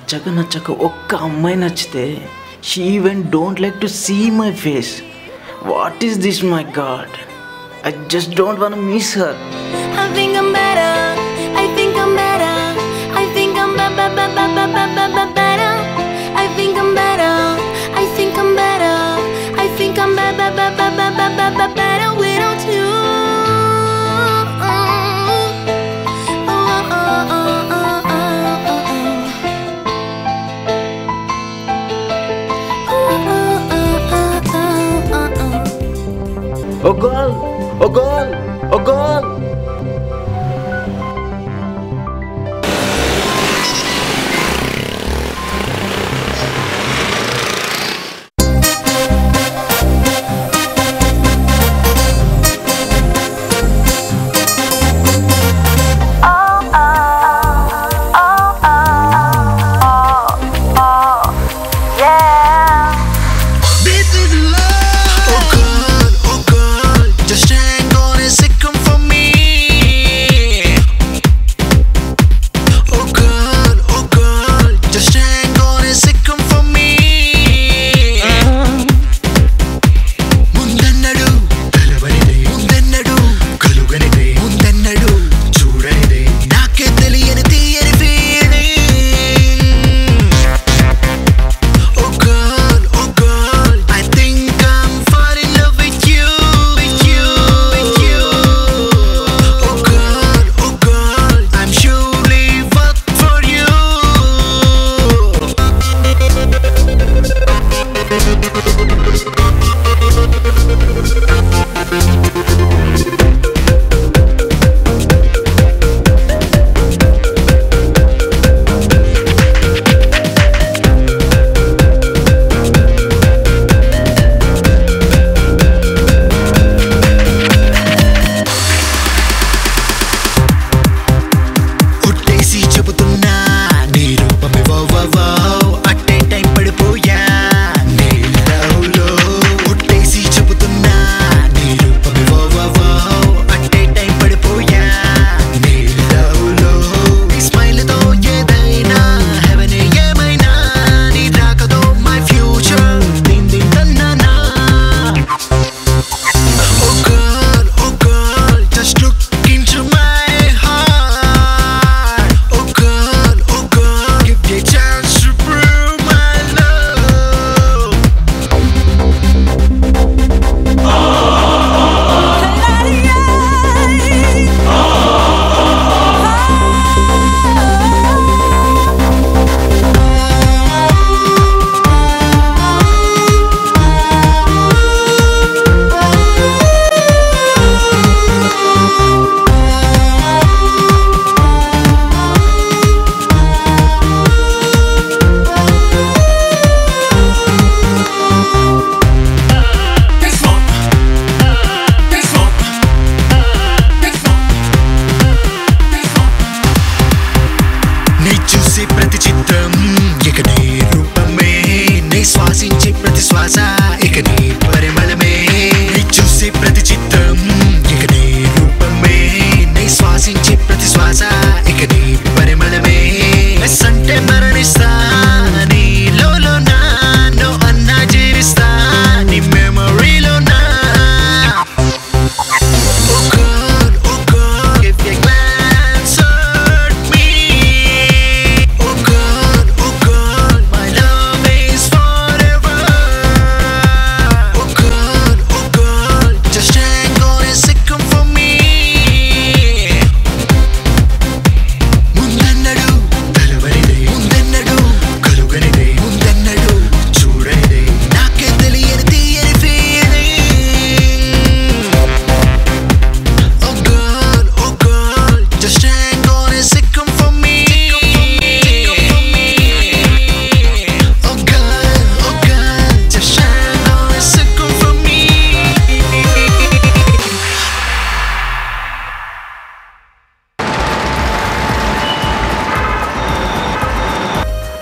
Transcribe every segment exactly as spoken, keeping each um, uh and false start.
నచ్చక నచ్చక ఒక్క అమ్మాయి నచ్చితే she even don't like to see my face. What is this, my God? I just don't want to miss her. I think I'm better. I think I'm better. I think I'm better. I think I'm better. I think I'm better. I think I'm better without you. Oh girl, oh girl, oh girl.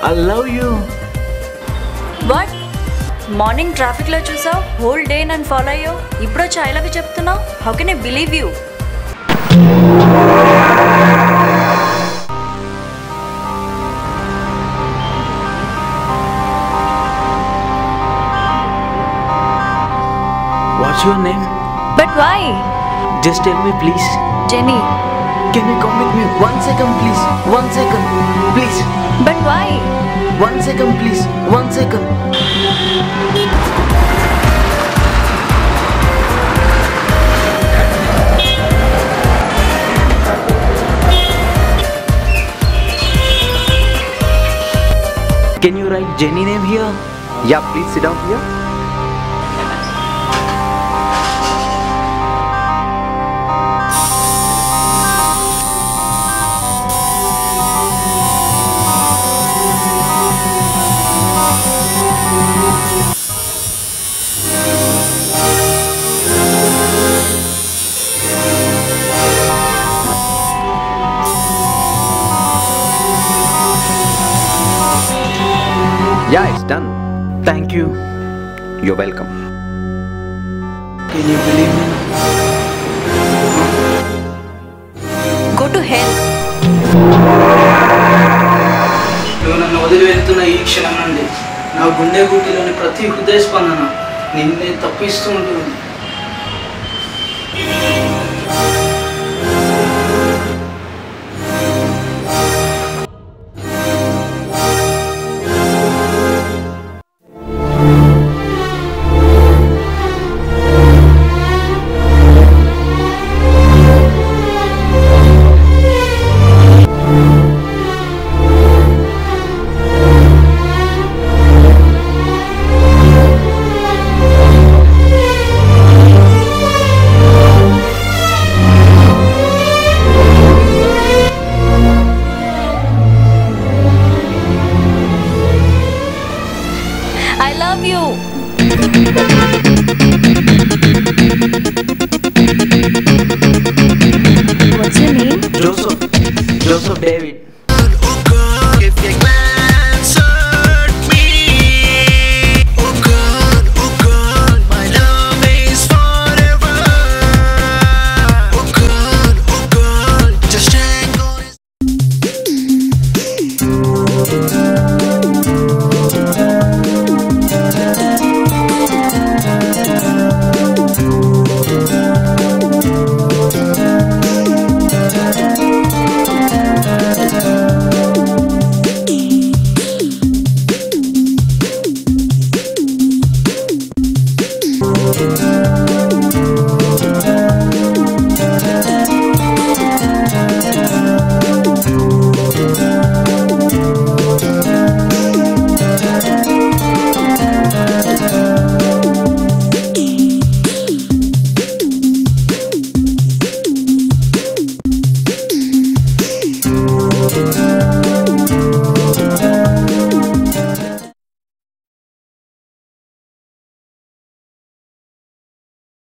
I love you. What? Morning traffic lo chusa, whole day nan follow you. Ippudu vachi I love you cheptunna. How can I believe you? What's your name? But why? Just tell me, please. Jenny. Can you come with me? One second, please. One second, please. But why? One second, please. One second. Can you write Jenny name here? Yeah, please sit down here. Yeah, it's done. Thank you. You're welcome. Can you believe me? Go to hell. Nanu odilvettuna ee kshanam nundi na gunde gundiloni prati hrudayaspandana ninne tappistundi.